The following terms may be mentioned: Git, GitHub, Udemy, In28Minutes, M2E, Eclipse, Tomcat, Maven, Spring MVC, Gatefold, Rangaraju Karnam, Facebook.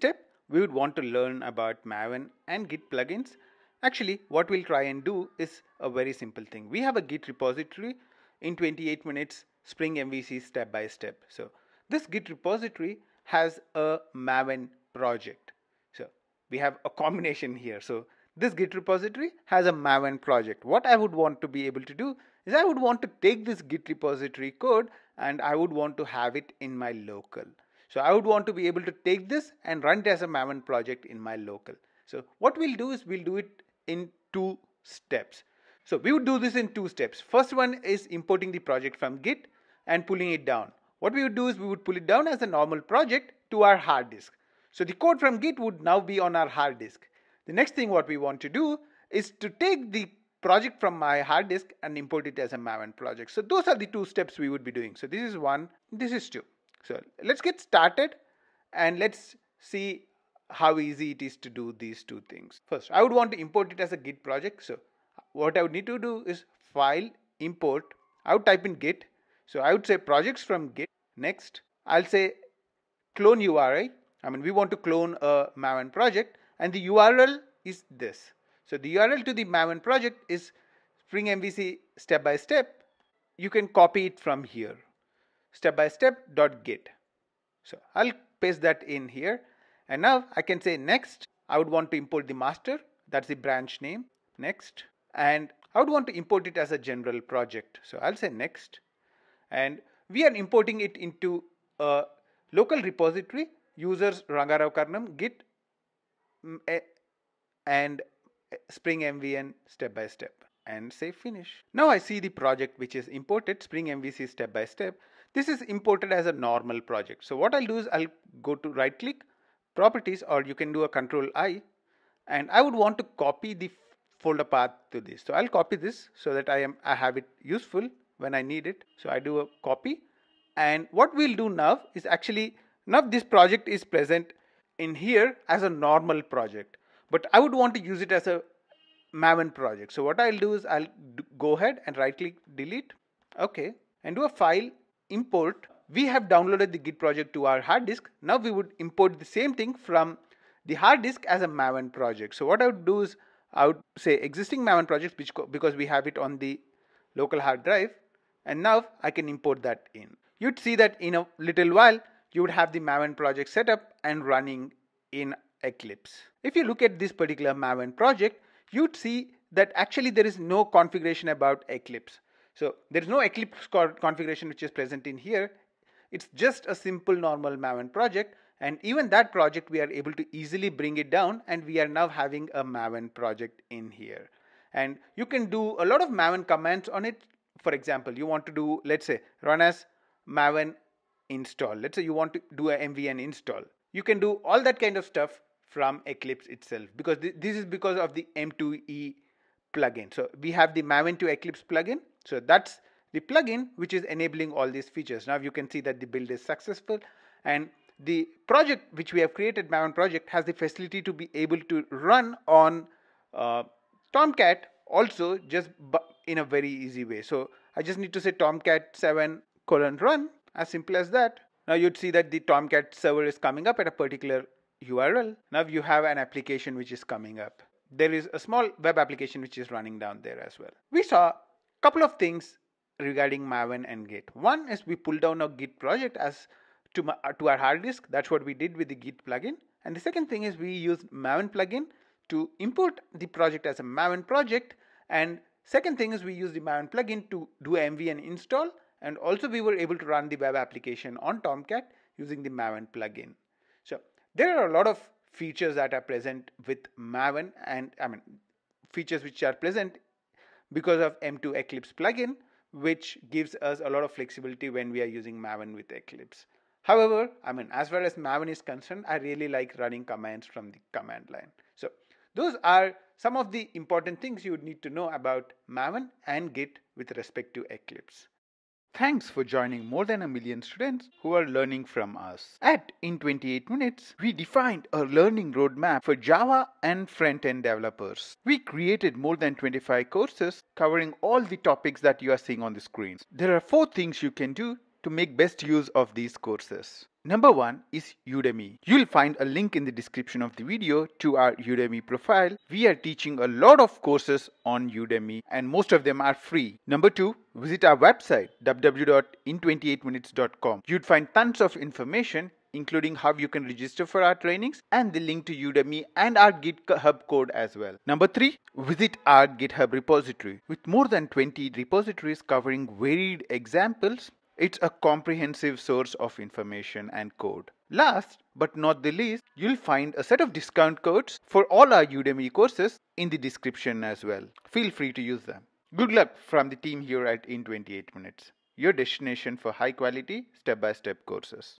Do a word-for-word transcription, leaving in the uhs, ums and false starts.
step, we would want to learn about Maven and Git plugins. Actually, what we'll try and do is a very simple thing. We have a Git repository in twenty-eight minutes, Spring M V C step by step. So this Git repository has a Maven project. So we have a combination here. So this Git repository has a Maven project. What I would want to be able to do is I would want to take this Git repository code and I would want to have it in my local. So I would want to be able to take this and run it as a Maven project in my local. So what we'll do is we'll do it in two steps. So we would do this in two steps. First one is importing the project from Git and pulling it down. What we would do is we would pull it down as a normal project to our hard disk. So the code from Git would now be on our hard disk. The next thing what we want to do is to take the project from my hard disk and import it as a Maven project. So those are the two steps we would be doing. So this is one, this is two. So let's get started and let's see how easy it is to do these two things. First, I would want to import it as a Git project. So what I would need to do is file import. I would type in Git. So I would say projects from Git. Next, I'll say clone U R I. I mean, we want to clone a Maven project and the U R L is this. So the U R L to the Maven project is Spring M V C step by step. You can copy it from here. Step by step dot git. So I'll paste that in here and now I can say next. I would want to import the master, that's the branch name, next, and I would want to import it as a general project. So I'll say next, and we are importing it into a local repository, users Rangaraju Karnam, Git and Spring M V N step by step, and say finish. Now I see the project which is imported, Spring M V C step by step. This is imported as a normal project. So what I'll do is I'll go to right click properties, or you can do a control I, and I would want to copy the folder path to this. So I'll copy this so that I am I have it useful when I need it. So I do a copy, and what we'll do now is actually now this project is present in here as a normal project, but I would want to use it as a Maven project. So what I'll do is I'll go ahead and right click delete. Okay, and do a file import. We have downloaded the Git project to our hard disk. Now we would import the same thing from the hard disk as a Maven project. So what I would do is I would say existing Maven projects, which because we have it on the local hard drive, and now I can import that in. You'd see that in a little while you would have the Maven project set up and running in Eclipse. If you look at this particular Maven project, you'd see that actually there is no configuration about Eclipse. So there is no Eclipse configuration which is present in here. It's just a simple normal Maven project, and even that project we are able to easily bring it down, and we are now having a Maven project in here. And you can do a lot of Maven commands on it. For example, you want to do, let's say, run as Maven install. Let's say you want to do a M V N install. You can do all that kind of stuff from Eclipse itself, because th this is because of the M two E plugin. So we have the Maven to Eclipse plugin. So that's the plugin which is enabling all these features. Now you can see that the build is successful, and the project which we have created, Maven project, has the facility to be able to run on uh, Tomcat also, just in a very easy way. So I just need to say Tomcat seven colon run, as simple as that. Now you'd see that the Tomcat server is coming up at a particular U R L. Now you have an application which is coming up. There is a small web application which is running down there as well. We saw couple of things regarding Maven and Git. One is we pulled down a Git project as to, my, to our hard disk. That's what we did with the Git plugin. And the second thing is we used Maven plugin to import the project as a Maven project. And second thing is we used the Maven plugin to do M V N install. And also we were able to run the web application on Tomcat using the Maven plugin. So there are a lot of features that are present with Maven, and I mean features which are present because of M two Eclipse plugin, which gives us a lot of flexibility when we are using Maven with Eclipse. However, I mean, as far as Maven is concerned, I really like running commands from the command line. So those are some of the important things you would need to know about Maven and Git with respect to Eclipse. Thanks for joining more than a million students who are learning from us. At In twenty-eight minutes, we defined a learning roadmap for Java and front-end developers. We created more than twenty-five courses covering all the topics that you are seeing on the screen. There are four things you can do to make best use of these courses. Number one is Udemy. You'll find a link in the description of the video to our Udemy profile. We are teaching a lot of courses on Udemy and most of them are free. Number two, visit our website w w w dot in twenty eight minutes dot com. You'd find tons of information including how you can register for our trainings and the link to Udemy and our GitHub code as well. Number three, visit our GitHub repository. With more than twenty repositories covering varied examples, it's a comprehensive source of information and code. Last but not the least, you'll find a set of discount codes for all our Udemy courses in the description as well. Feel free to use them. Good luck from the team here at In twenty eight Minutes, your destination for high quality step-by-step courses.